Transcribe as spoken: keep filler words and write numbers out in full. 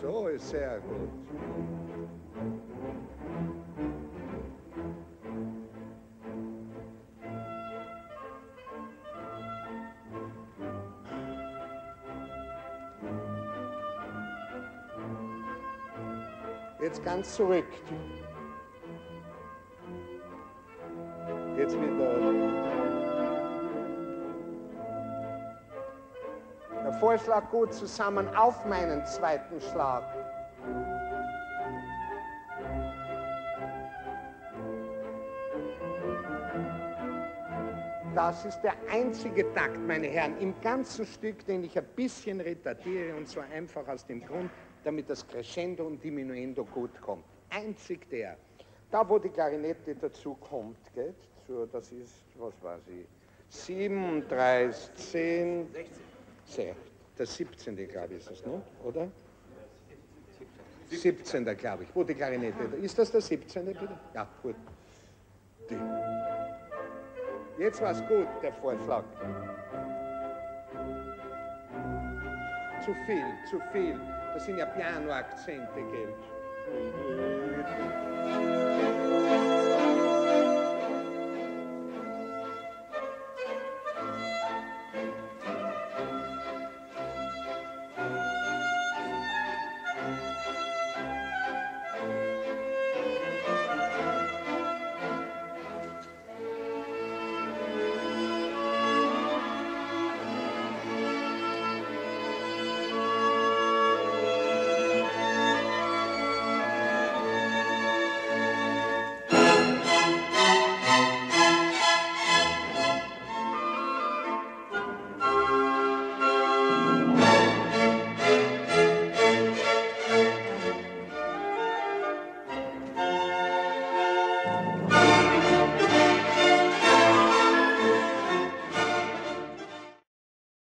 So ist sehr gut. Jetzt ganz zurück. Jetzt wieder. Der Vorschlag gut zusammen auf meinen zweiten Schlag. Das ist der einzige Takt, meine Herren, im ganzen Stück, den ich ein bisschen retardiere, und zwar einfach aus dem Grund, damit das Crescendo und Diminuendo gut kommt. Einzig der. Da, wo die Klarinette dazu kommt, geht, so, das ist, was weiß ich, siebenunddreißig, zehn, sechzehn. Das siebzehnte glaube ich ist es, ne? Oder? siebzehnte glaube ich, wo die Klarinette, ist das der siebzehnte bitte? Ja, gut. Die. Jetzt war es gut, der Vorschlag. Zu viel, zu viel. Das sind ja Piano-Akzente, gell?